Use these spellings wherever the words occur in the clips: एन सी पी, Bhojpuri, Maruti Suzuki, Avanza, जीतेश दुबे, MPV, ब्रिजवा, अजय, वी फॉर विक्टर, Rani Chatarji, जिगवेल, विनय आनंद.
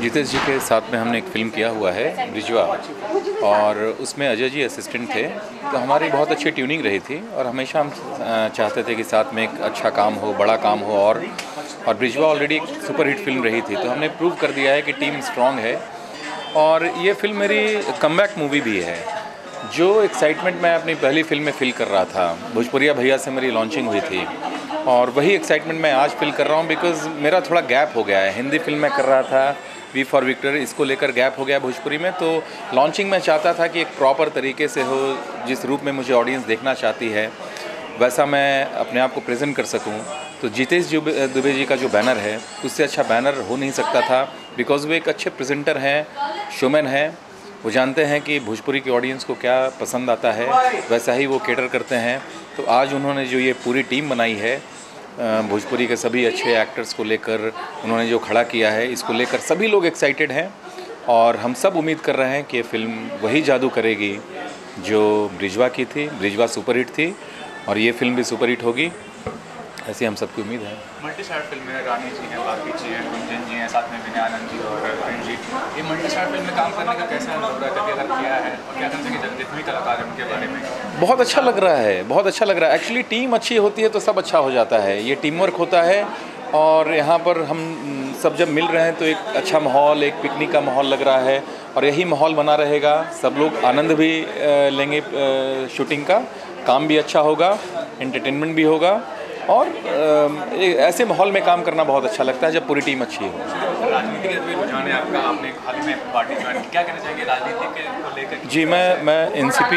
जीतेश जी के साथ में हमने एक फ़िल्म किया हुआ है ब्रिजवा, और उसमें अजय जी असिस्टेंट थे। तो हमारी बहुत अच्छी ट्यूनिंग रही थी और हमेशा हम चाहते थे कि साथ में एक अच्छा काम हो, बड़ा काम हो। और ब्रिजवा ऑलरेडी एक सुपरहिट फिल्म रही थी, तो हमने प्रूव कर दिया है कि टीम स्ट्रांग है। और ये फिल्म मेरी कमबैक मूवी भी है। जो एक्साइटमेंट मैं अपनी पहली फिल्म में फ़ील कर रहा था, भोजपुरिया भैया से मेरी लॉन्चिंग हुई थी, और वही एक्साइटमेंट मैं आज फील कर रहा हूँ। बिकॉज़ मेरा थोड़ा गैप हो गया है। हिंदी फिल्म मैं कर रहा था, वी फॉर विक्टर, इसको लेकर गैप हो गया भोजपुरी में। तो लॉन्चिंग मैं चाहता था कि एक प्रॉपर तरीके से हो, जिस रूप में मुझे ऑडियंस देखना चाहती है वैसा मैं अपने आप को प्रेजेंट कर सकूं। तो जीतेश दुबे जी का जो बैनर है, उससे अच्छा बैनर हो नहीं सकता था। बिकॉज़ वे एक अच्छे प्रेजेंटर हैं, शोमैन हैं, वो जानते हैं कि भोजपुरी की ऑडियंस को क्या पसंद आता है, वैसा ही वो कैटर करते हैं। तो आज उन्होंने जो ये पूरी टीम बनाई है, भोजपुरी के सभी अच्छे एक्टर्स को लेकर उन्होंने जो खड़ा किया है, इसको लेकर सभी लोग एक्साइटेड हैं। और हम सब उम्मीद कर रहे हैं कि ये फ़िल्म वही जादू करेगी जो ब्रिजवा की थी। ब्रिजवा सुपरहिट थी और ये फिल्म भी सुपरहिट होगी, ऐसी हम सबकी उम्मीद है। मल्टी स्टार फिल्म में रानी जी हैं, बाकी जी हैं, गुंजन जी हैं, साथ में विनय आनंद जी और अरुण जी। ये मल्टी स्टार फिल्म में काम करने का कैसा अनुभव रहा है, कभी अगर किया है, और क्या कहते हैं जितने कलाकार हैं उनके बारे में? बहुत अच्छा लग रहा है, बहुत अच्छा लग रहा है। एक्चुअली टीम अच्छी होती है तो सब अच्छा हो जाता है। ये टीम वर्क होता है और यहाँ पर हम सब जब मिल रहे हैं तो एक अच्छा माहौल, एक पिकनिक का माहौल लग रहा है। और यही माहौल बना रहेगा, सब लोग आनंद भी लेंगे शूटिंग का, काम भी अच्छा होगा, एंटरटेनमेंट भी होगा। और ऐसे माहौल में काम करना बहुत अच्छा लगता है जब पूरी टीम अच्छी हो। राजनीति के रुझान है आपका, आपने हाल ही में पार्टी ज्वाइन की, क्या कहना चाहेंगे राजनीति को लेकर? जी, मैं NCP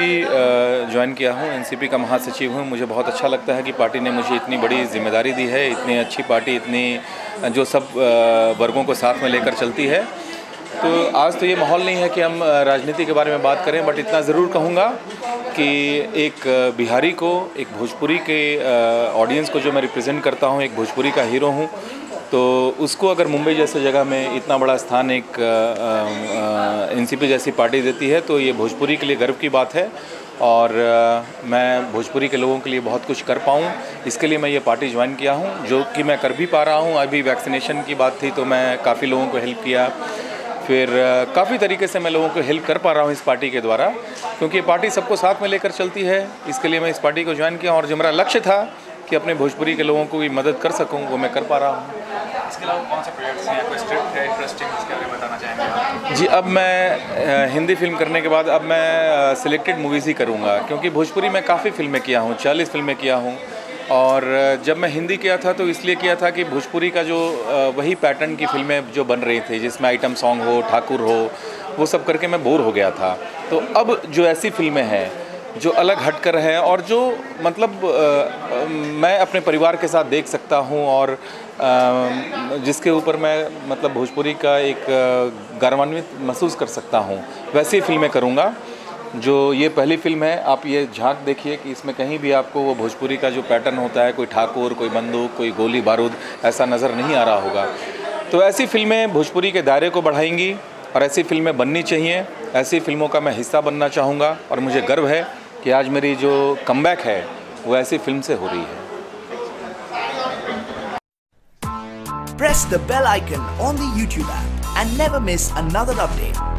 ज्वाइन किया हूँ, NCP का महासचिव हूँ। मुझे बहुत अच्छा लगता है कि पार्टी ने मुझे इतनी बड़ी जिम्मेदारी दी है, इतनी अच्छी पार्टी, इतनी जो सब वर्गों को साथ में लेकर चलती है। तो आज तो ये माहौल नहीं है कि हम राजनीति के बारे में बात करें, बट इतना ज़रूर कहूँगा कि एक बिहारी को, एक भोजपुरी के ऑडियंस को जो मैं रिप्रेजेंट करता हूँ, एक भोजपुरी का हीरो हूँ, तो उसको अगर मुंबई जैसे जगह में इतना बड़ा स्थान एक NCP जैसी पार्टी देती है तो ये भोजपुरी के लिए गर्व की बात है। और मैं भोजपुरी के लोगों के लिए बहुत कुछ कर पाऊँ, इसके लिए मैं ये पार्टी ज्वाइन किया हूँ, जो कि मैं कर भी पा रहा हूँ। अभी वैक्सीनेशन की बात थी तो मैं काफ़ी लोगों को हेल्प किया, फिर काफ़ी तरीके से मैं लोगों को हेल्प कर पा रहा हूँ इस पार्टी के द्वारा, क्योंकि ये पार्टी सबको साथ में लेकर चलती है। इसके लिए मैं इस पार्टी को ज्वाइन किया और जो मेरा लक्ष्य था कि अपने भोजपुरी के लोगों को भी मदद कर सकूँ, वो मैं कर पा रहा हूँ। इसके अलावा कौन से प्रोजेक्ट्स हैं, कोई स्क्रिप्ट है इंटरेस्टिंग, इसके बारे में बताना चाहेंगे? जी, अब मैं हिंदी फिल्म करने के बाद अब मैं सिलेक्टेड मूवीज़ ही करूँगा, क्योंकि भोजपुरी में काफ़ी फिल्में किया हूँ, 40 फिल्में किया हूँ। और जब मैं हिंदी किया था तो इसलिए किया था कि भोजपुरी का जो वही पैटर्न की फिल्में जो बन रही थी, जिसमें आइटम सॉन्ग हो, ठाकुर हो, वो सब करके मैं बोर हो गया था। तो अब जो ऐसी फिल्में हैं जो अलग हटकर हैं और जो मतलब मैं अपने परिवार के साथ देख सकता हूं, और जिसके ऊपर मैं मतलब भोजपुरी का एक गौरवान्वित महसूस कर सकता हूँ, वैसी फिल्में करूँगा। जो ये पहली फिल्म है, आप ये झांक देखिए कि इसमें कहीं भी आपको वो भोजपुरी का जो पैटर्न होता है, कोई ठाकुर, कोई बंदूक, कोई गोली बारूद, ऐसा नज़र नहीं आ रहा होगा। तो ऐसी फिल्में भोजपुरी के दायरे को बढ़ाएंगी और ऐसी फिल्में बननी चाहिए। ऐसी फिल्मों का मैं हिस्सा बनना चाहूँगा और मुझे गर्व है कि आज मेरी जो कमबैक है वो ऐसी फिल्म से हो रही है। Press the bell icon on the YouTube app and never miss another update.